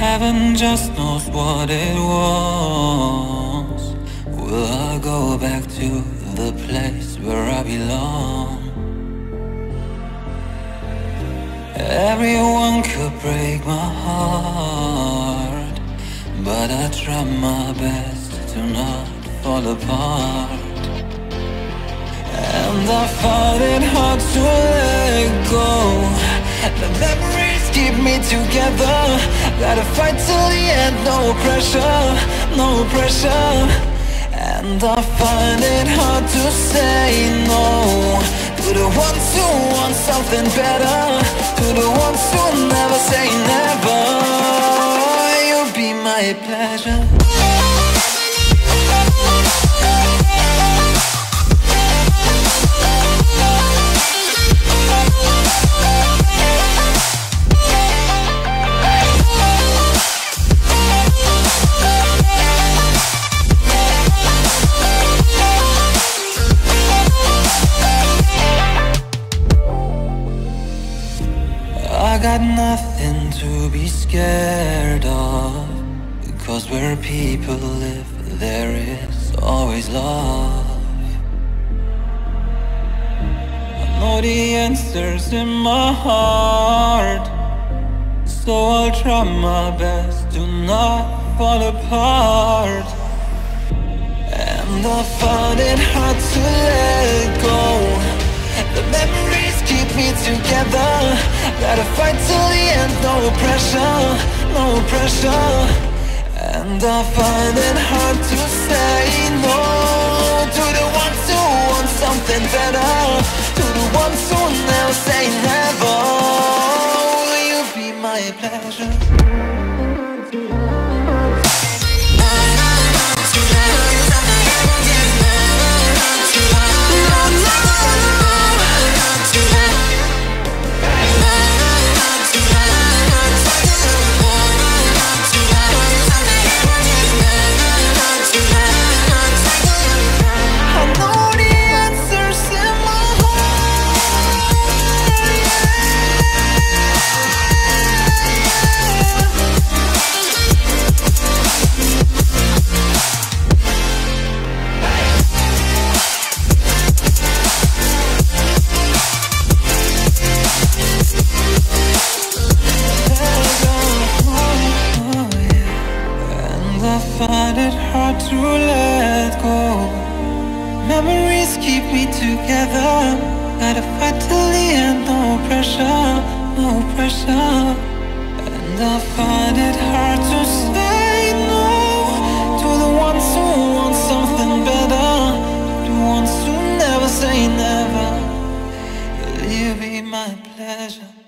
heaven just knows what it was. Will I go back to the place where I belong? Everyone could break my heart, but I try my best to not fall apart. And I find it hard to let go. The memories keep me together. Gotta fight till the end, no pressure, no pressure. And I find it hard to say no to the ones who want something better, to the ones who never say never. You'll be my pleasure. I got nothing to be scared of, because where people live there is always love. I know the answers in my heart, so I'll try my best to not fall apart. And I found it hard to let go. The memories keep me together. Gotta fight till the end, no pressure, no pressure. And I find it hard to say no to the ones who want something better, to the ones who now say never. Will you be my pleasure? Find it hard to let go. Memories keep me together. Gotta fight till the end, no pressure, no pressure. And I find it hard to say no to the ones who want something better, to the ones who never say never. Will you be my pleasure?